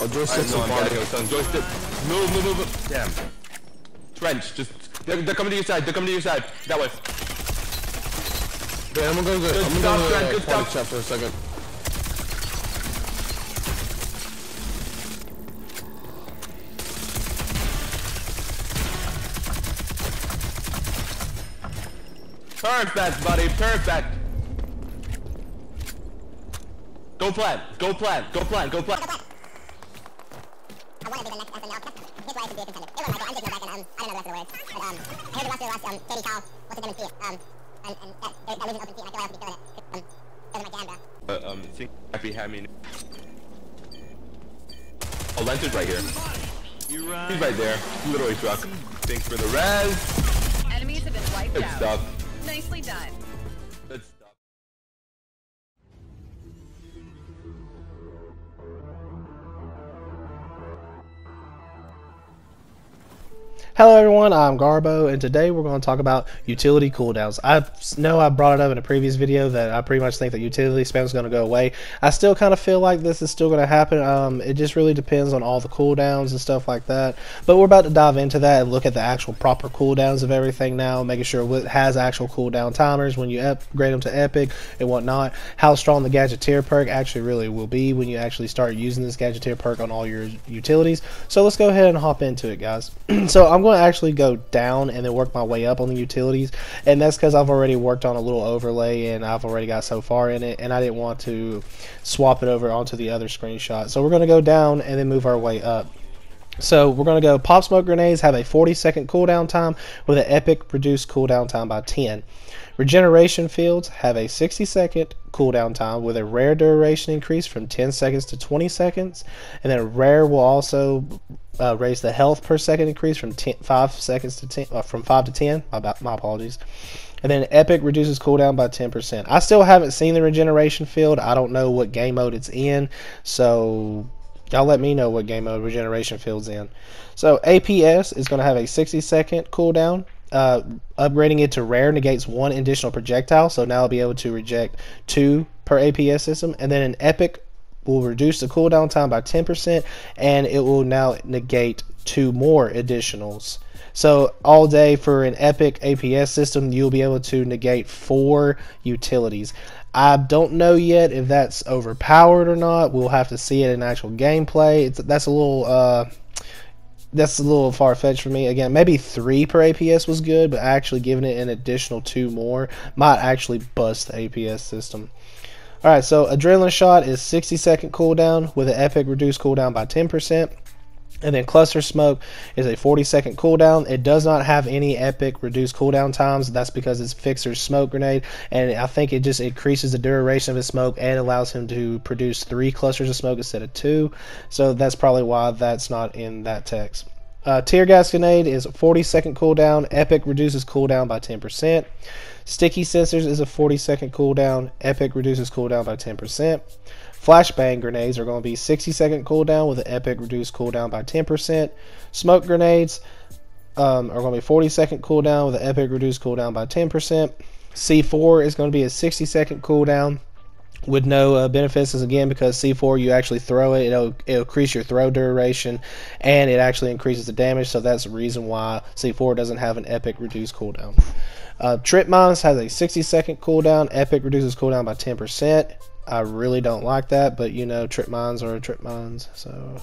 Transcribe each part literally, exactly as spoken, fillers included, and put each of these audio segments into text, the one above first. Oh, joystick's so far. Joystick. Move, move, move, move. Damn. Trench, just. They're, they're coming to your side. They're coming to your side. That way. Yeah, I'm gonna go good. Good I'm stop, gonna go good. Good stop. Chat for a second. Perfect, buddy. Perfect. Go plan. Go plan. Go plan. Go plan. I want to be the next S N L customer. Here's why I should be a contender. It was Michael. I'm just going back and um, I don't know the rest of the words. But um, I heard you watched the last um, Baby Cow. What's the difference between it? Um, and, and that, that region's open seat. And I feel like I should be killing it. Um, those are my jam, bro. Uh, um, I think I'd be having... Oh, Lancer's right here. You're right. He's right there. Literally struck. Thanks for the res. Enemies have been wiped Good out. Good stuff. Nicely done. Good stuff. Hello everyone, I'm Garbo, and today we're going to talk about utility cooldowns. I know I brought it up in a previous video that I pretty much think that utility spam is going to go away. I still kind of feel like this is still going to happen. Um, it just really depends on all the cooldowns and stuff like that. But we're about to dive into that and look at the actual proper cooldowns of everything now, making sure it has actual cooldown timers when you upgrade them to epic and whatnot, how strong the gadgeteer perk actually really will be when you actually start using this gadgeteer perk on all your utilities. So let's go ahead and hop into it, guys. So I'm going to actually go down and then work my way up on the utilities, and that's because I've already worked on a little overlay and I've already got so far in it, and I didn't want to swap it over onto the other screenshot. So we're going to go down and then move our way up. So we're going to go pop smoke grenades have a forty second cooldown time with an epic reduced cooldown time by ten. Regeneration fields have a sixty second cooldown time with a rare duration increase from ten seconds to twenty seconds, and then rare will also uh, raise the health per second increase from ten, five seconds to ten, uh, from five to ten. My, my apologies. And then epic reduces cooldown by ten percent. I still haven't seen the regeneration field. I don't know what game mode it's in, so y'all let me know what game mode regeneration field's in. So A P S is going to have a sixty second cooldown. Uh, upgrading it to rare negates one additional projectile, so now I'll be able to reject two per A P S system. And then an epic will reduce the cooldown time by ten percent, and it will now negate two more additionals. So all day for an epic A P S system, you'll be able to negate four utilities. I don't know yet if that's overpowered or not. We'll have to see it in actual gameplay. It's, that's a little uh, that's a little far-fetched for me. Again, maybe three per A P S was good, but actually giving it an additional two more might actually bust the A P S system. Alright, so adrenaline shot is sixty second cooldown with an epic reduced cooldown by ten percent. And then cluster smoke is a forty second cooldown. It does not have any epic reduced cooldown times. That's because it's Fixer's smoke grenade, and I think it just increases the duration of his smoke and allows him to produce three clusters of smoke instead of two. So that's probably why that's not in that text. Uh, tear gas grenade is a forty second cooldown. Epic reduces cooldown by ten percent. Sticky sensors is a forty second cooldown. Epic reduces cooldown by ten percent. Flashbang grenades are going to be sixty second cooldown with an epic reduced cooldown by ten percent. Smoke grenades um, are going to be forty second cooldown with an epic reduced cooldown by ten percent. C four is going to be a sixty second cooldown with no uh, benefits, as again because C four, you actually throw it, it'll, it'll increase your throw duration, and it actually increases the damage, so that's the reason why C four doesn't have an epic reduced cooldown. Uh, Trip Mines has a sixty second cooldown, epic reduces cooldown by ten percent. I really don't like that, but you know, trip mines are trip mines, so.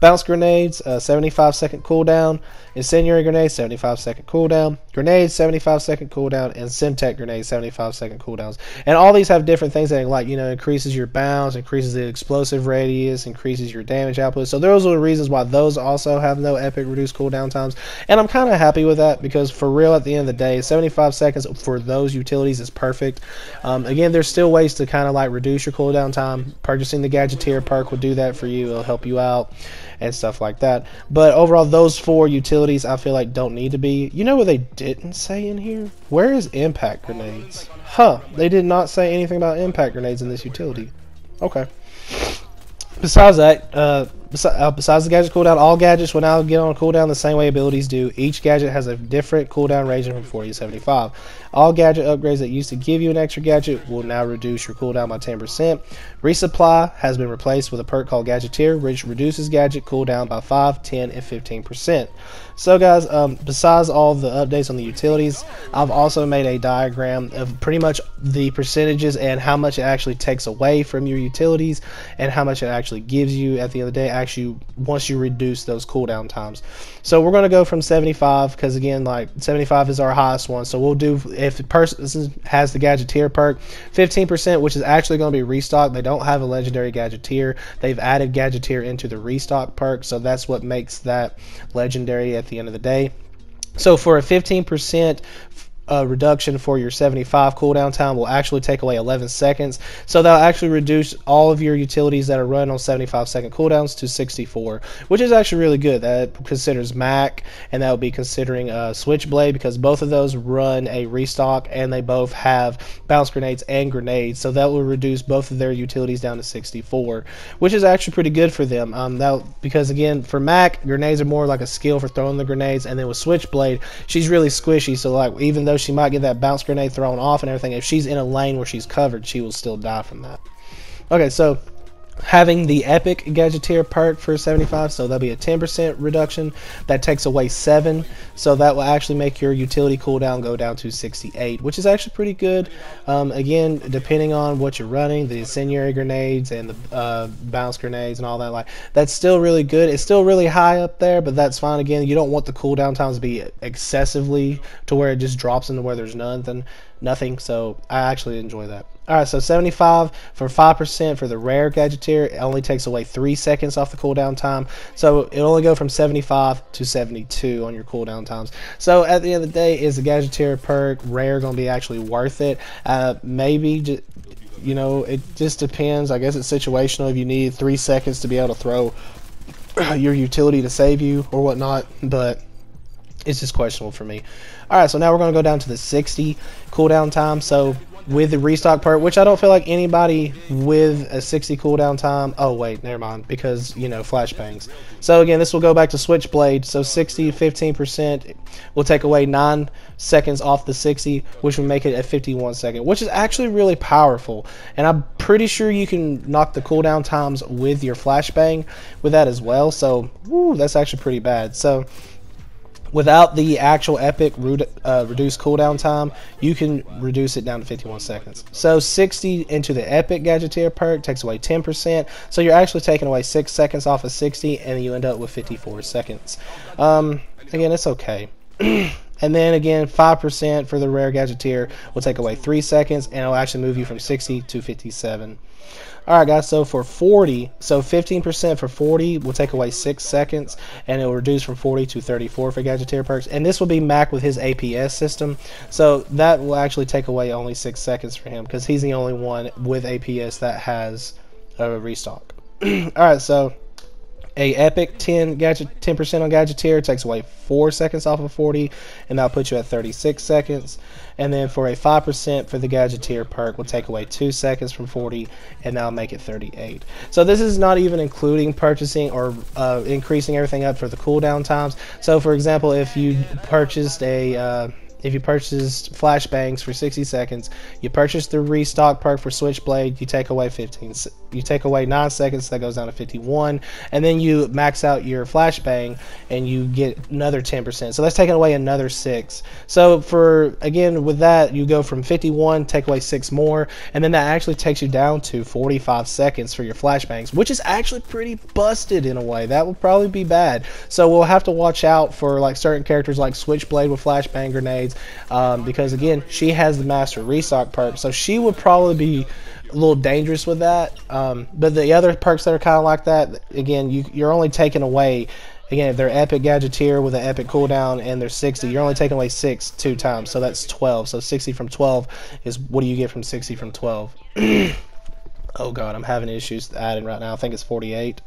Bounce grenades, uh, seventy-five second cooldown. Incendiary grenade, seventy-five second cooldown. Grenades, seventy-five second cooldown. And Simtech grenades, seventy-five second cooldowns. And all these have different things that, like, you know, increases your bounce, increases the explosive radius, increases your damage output. So those are the reasons why those also have no epic reduced cooldown times. And I'm kind of happy with that because, for real, at the end of the day, seventy-five seconds for those utilities is perfect. Um, again, there's still ways to kind of, like, reduce your cooldown time. Purchasing the Gadgeteer perk will do that for you. It'll help you out and stuff like that. But overall, those four utilities I feel like don't need to be. You know what they didn't say in here? Where is impact grenades? Huh, they did not say anything about impact grenades in this utility. Okay. Besides that, uh Besides the gadget cooldown, all gadgets will now get on cooldown the same way abilities do. Each gadget has a different cooldown ranging from forty to seventy-five. All gadget upgrades that used to give you an extra gadget will now reduce your cooldown by ten percent. Resupply has been replaced with a perk called Gadgeteer, which reduces gadget cooldown by five, ten, and fifteen percent. So guys, um, besides all the updates on the utilities, I've also made a diagram of pretty much the percentages and how much it actually takes away from your utilities and how much it actually gives you at the end of the day, actually once you reduce those cooldown times. So we're going to go from seventy-five, because again, like seventy-five is our highest one, so we'll do, if the person has the Gadgeteer perk, fifteen percent, which is actually going to be restock. They don't have a legendary Gadgeteer, they've added Gadgeteer into the restock perk, so that's what makes that legendary at the end of the day. So for a fifteen percent Uh, reduction for your seventy-five cooldown time will actually take away eleven seconds, so that'll actually reduce all of your utilities that are run on seventy-five second cooldowns to sixty-four, which is actually really good. That considers Mac, and that would be considering uh, Switchblade, because both of those run a restock and they both have bounce grenades and grenades, so that will reduce both of their utilities down to sixty-four, which is actually pretty good for them. Um, that, because again, for Mac, grenades are more like a skill for throwing the grenades, and then with Switchblade, she's really squishy, so like even though she might get that bounce grenade thrown off and everything, if she's in a lane where she's covered, she will still die from that. Okay, so having the epic Gadgeteer perk for seventy-five, so that'll be a ten percent reduction, that takes away seven, so that will actually make your utility cooldown go down to sixty-eight, which is actually pretty good. Um, again, depending on what you're running, the incendiary grenades and the uh, bounce grenades and all that, like that's still really good. It's still really high up there, but that's fine. Again, you don't want the cooldown times to be excessively to where it just drops into where there's nothing nothing so I actually enjoy that. Alright, so seventy-five for five percent for the rare Gadgeteer, it only takes away three seconds off the cooldown time, so it'll only go from seventy-five to seventy-two on your cooldown times. So at the end of the day, is the Gadgeteer perk rare going to be actually worth it? Uh, maybe, just, you know, it just depends. I guess it's situational if you need three seconds to be able to throw your utility to save you or whatnot, but it's just questionable for me. Alright, so now we're going to go down to the sixty cooldown time. So with the restock perk, which I don't feel like anybody with a sixty cooldown time, oh wait, never mind, because you know, flashbangs. So again, this will go back to Switchblade, so sixty, fifteen percent will take away nine seconds off the sixty, which would make it a fifty-one second, which is actually really powerful, and I'm pretty sure you can knock the cooldown times with your flashbang with that as well, so woo, that's actually pretty bad. So without the actual epic uh, reduced cooldown time, you can reduce it down to fifty-one seconds. So sixty into the epic Gadgeteer perk takes away ten percent, so you're actually taking away six seconds off of sixty, and you end up with fifty-four seconds. Um, again, it's okay. And then again, five percent for the rare Gadgeteer will take away three seconds, and it'll actually move you from sixty to fifty-seven. Alright guys, so for forty, so fifteen percent for forty will take away six seconds, and it will reduce from forty to thirty-four for Gadgeteer perks, and this will be Mac with his A P S system, so that will actually take away only six seconds for him, because he's the only one with A P S that has a restock. Alright, so a epic ten gadget ten percent on Gadgeteer takes away four seconds off of forty, and that'll put you at thirty-six seconds. And then for a five percent for the Gadgeteer perk will take away two seconds from forty, and that'll make it thirty-eight. So this is not even including purchasing or uh, increasing everything up for the cooldown times. So for example, if you purchased a uh, if you purchased flashbangs for sixty seconds, you purchase the restock perk for Switchblade, you take away fifteen you take away nine seconds, that goes down to fifty-one, and then you max out your flashbang and you get another ten percent, so that's taking away another six. So for again, with that, you go from fifty-one, take away six more, and then that actually takes you down to forty-five seconds for your flashbangs, which is actually pretty busted in a way. That will probably be bad, so we'll have to watch out for like certain characters like Switchblade with flashbang grenades, um, because again, she has the master restock perk, so she would probably be a little dangerous with that. Um, but the other perks that are kind of like that, again, you, you're only taking away, again, if they're epic Gadgeteer with an epic cooldown and they're sixty, you're only taking away six two times, so that's twelve. So sixty from twelve is, what do you get from sixty from twelve? Oh god, I'm having issues adding right now. I think it's forty-eight.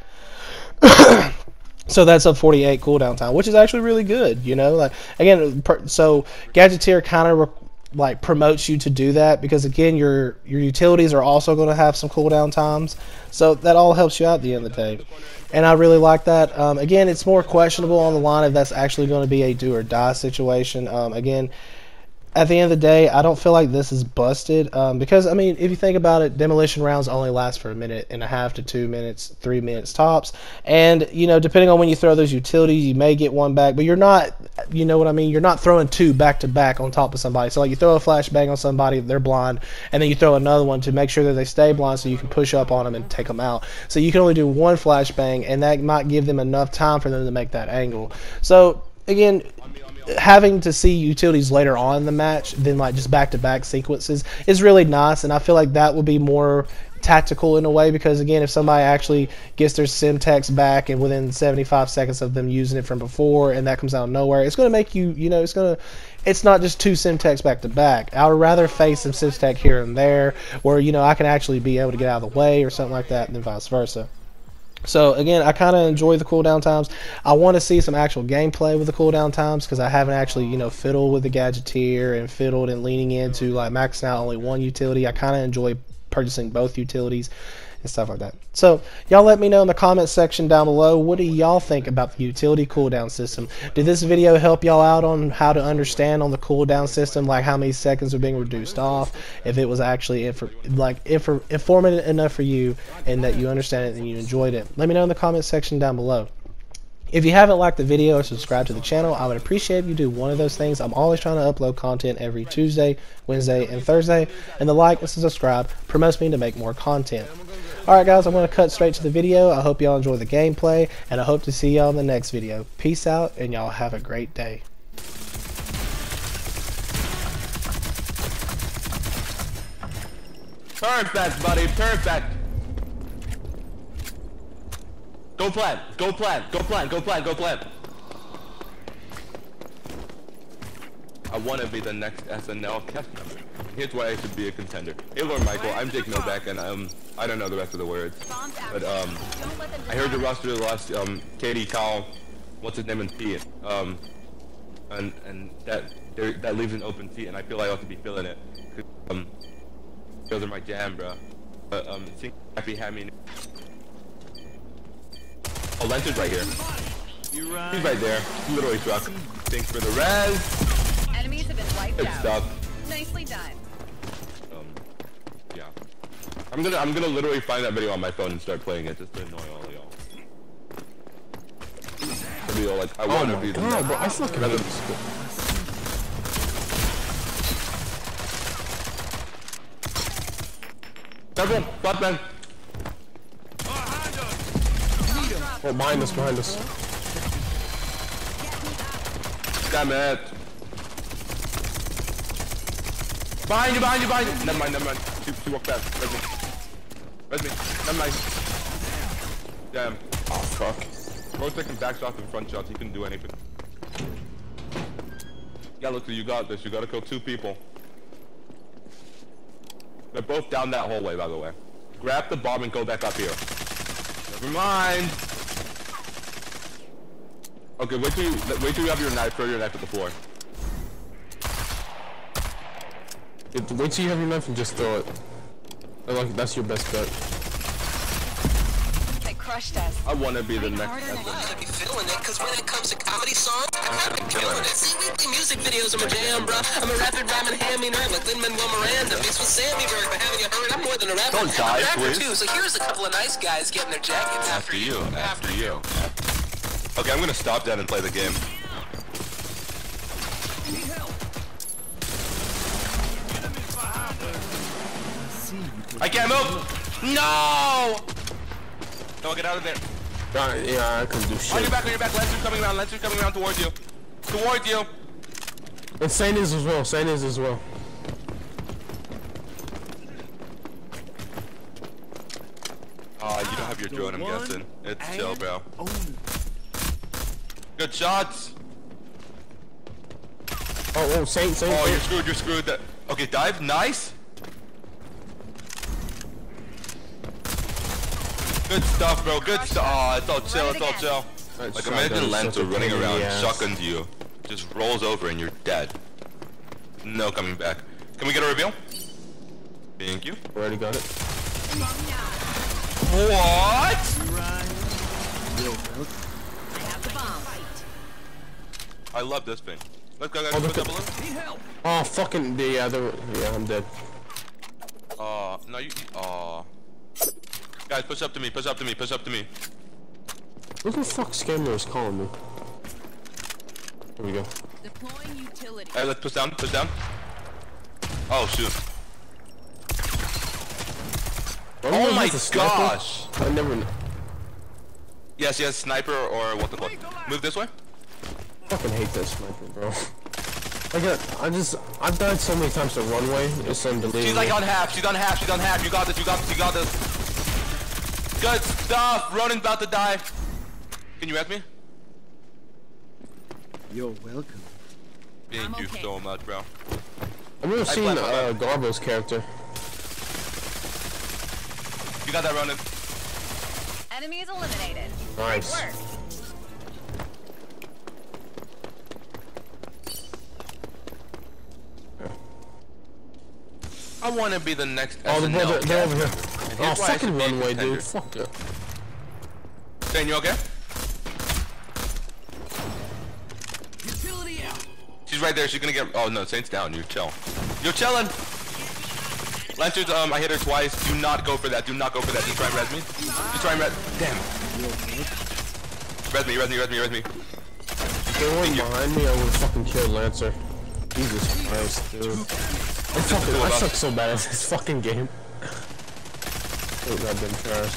So that's a forty-eight cooldown time, which is actually really good, you know. Like again, per, so Gadgeteer kind of like promotes you to do that, because again, your your utilities are also going to have some cooldown times, so that all helps you out at the end of the day, and I really like that. Um, again, it's more questionable on the line if that's actually going to be a do or die situation. Um, again, at the end of the day, I don't feel like this is busted, um, because I mean, if you think about it, demolition rounds only last for a minute and a half to two minutes, three minutes tops, and you know, depending on when you throw those utilities, you may get one back, but you're not, you know what I mean, you're not throwing two back to back on top of somebody. So like, you throw a flashbang on somebody, they're blind, and then you throw another one to make sure that they stay blind so you can push up on them and take them out. So you can only do one flashbang, and that might give them enough time for them to make that angle. So again, having to see utilities later on in the match than like just back-to-back sequences is really nice, and I feel like that will be more tactical in a way, because again, if somebody actually gets their Simtex back and within seventy-five seconds of them using it from before, and that comes out of nowhere, it's going to make you, you know, it's going to, it's not just two Simtex back to back. I would rather face some Simtex here and there where, you know, I can actually be able to get out of the way or something like that, and then vice versa. So again, I kind of enjoy the cooldown times. I want to see some actual gameplay with the cooldown times, because I haven't actually, you know, fiddled with the gadgeteer and fiddled and leaning into like maxing out only one utility. I kind of enjoy purchasing both utilities and stuff like that. So y'all let me know in the comment section down below, what do y'all think about the utility cooldown system? Did this video help y'all out on how to understand on the cooldown system, like how many seconds are being reduced off, if it was actually infor like infor informative enough for you and that you understand it and you enjoyed it? Let me know in the comment section down below. If you haven't liked the video or subscribed to the channel, I would appreciate if you do one of those things. I'm always trying to upload content every Tuesday, Wednesday, and Thursday, and the like and subscribe promotes me to make more content. Alright guys, I'm going to cut straight to the video. I hope y'all enjoy the gameplay, and I hope to see y'all in the next video. Peace out, and y'all have a great day. Turret that, buddy, turret that. Go plant, go plant, go plant, go plant, go plant. I want to be the next S N L cast member. Here's why I should be a contender. Taylor Michael, I'm Jake Novak, and um, I don't know the rest of the words. But um, I heard the roster lost um, Katie Cowell, what's his name, and Pete. Um, and and that there, that leaves an open seat, and I feel I ought to be filling it. Um, those are my jam, bro. But um, think happy hammy. Oh, Lancer's right here. He's right there. He's literally struck. Thanks for the res. Enemies have been wiped out. Stuck. Nicely done. Um, yeah. I'm gonna, I'm gonna literally find that video on my phone and start playing it just to annoy all of y'all. Video like I want to be the. No, but I still can't. Seven, five men. Oh, behind us, behind us. Damn it. Behind you, behind you, behind you. Never mind, never mind. She, she walked past. Res me. Res me. Never mind. Damn. Oh, fuck. Bro, taking back shots and front shots. He couldn't do anything. Yeah, look, you got this. You gotta kill two people. They're both down that hallway, by the way. Grab the bomb and go back up here. Never mind. Okay, wait till you, wait till you have your knife, throw your knife at the floor. It, wait till you have your knife and just throw it. I like, that's your best bet. They crushed us. I want to be the next. I gotta be feeling it, cause when it comes to comedy songs, I gotta be feeling it. See, weekly music videos are my jam, bro. I'm a rapid rhyming hammy nerd like Lin-Manuel Miranda. Mixed with Sammy Berg, but haven't you heard? I'm more than a rapper. Don't die, I'm a rapper too, so here's a couple of nice guys getting their jackets after, after you. After you. After you. Okay, I'm gonna stop that and play the game. I can't move! No! No, get out of there. Uh, yeah, I can do shit. On your back, on your back. Lancer's coming around. Lancer's coming around towards you. Towards you. And Saint is as well. Saint is as well. Aw, uh, you don't have your drone, I'm guessing. It's chill, bro. Good shots. Oh, oh, Saint, Saint. Oh, you're screwed, you're screwed. That, okay, dive, nice. Good stuff, bro, good stuff. Aw, oh, it's all chill, it's all chill. Right, like, imagine Lancer running around, shotguns you, just rolls over and you're dead. No coming back. Can we get a reveal? Thank you. Already got it. What? I have the bomb. I love this thing. Let's go, guys. Oh, put help. Oh, fucking the other. Yeah, I'm dead. Uh, no, you. Uh. Guys, push up to me. Push up to me. Push up to me. Who the fuck scammer is calling me? Here we go. Deploying utility. Alright, let's push down. Push down. Oh shoot. Oh my gosh! I never know. Yes, yes, sniper or what the fuck. Move this way. I fucking hate that sniper, bro. I got, I just, I've died so many times to runway. It's unbelievable. She's like on half. She's on half. She's on half. You got this. You got this. You got this. Good stuff. Ronin's about to die. Can you wreck me? You're welcome. Thank okay. you so much, bro. I've never I seen uh, Garbo's character. You got that, Ronin. Enemy is eliminated. Nice. Great work. I want to be the next S N L. Oh, the brother, they're over here. Oh, fucking runway, dude. Fuck it. Saint, you okay? Utility out. She's right there. She's gonna get. Oh no, Saint's down. You're chill. You're chilling. Lancer's. Um, I hit her twice. Do not go for that. Do not go for that. Just try and res me. Just try and res. Damn. Res me. Res me. Res me. Res me. If they weren't behind me, I would fucking kill Lancer. Jesus Christ, dude. I fucking, I suck so bad at this fucking game. Oh, goddamn trash.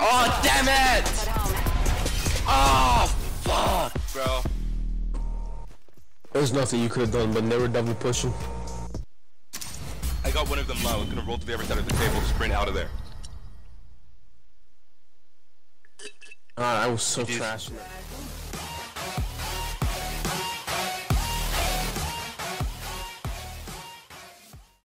Oh, damn it! Oh, fuck, bro. There's nothing you could have done, but they were double pushing. I got one of them low. I'm gonna roll to the other side of the table, sprint out of there. God, I was so trash.